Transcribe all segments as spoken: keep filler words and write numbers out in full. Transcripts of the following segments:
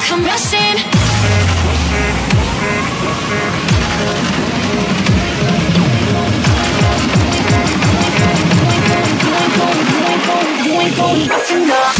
come rushing. You ain't going nothing now.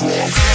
Wrong.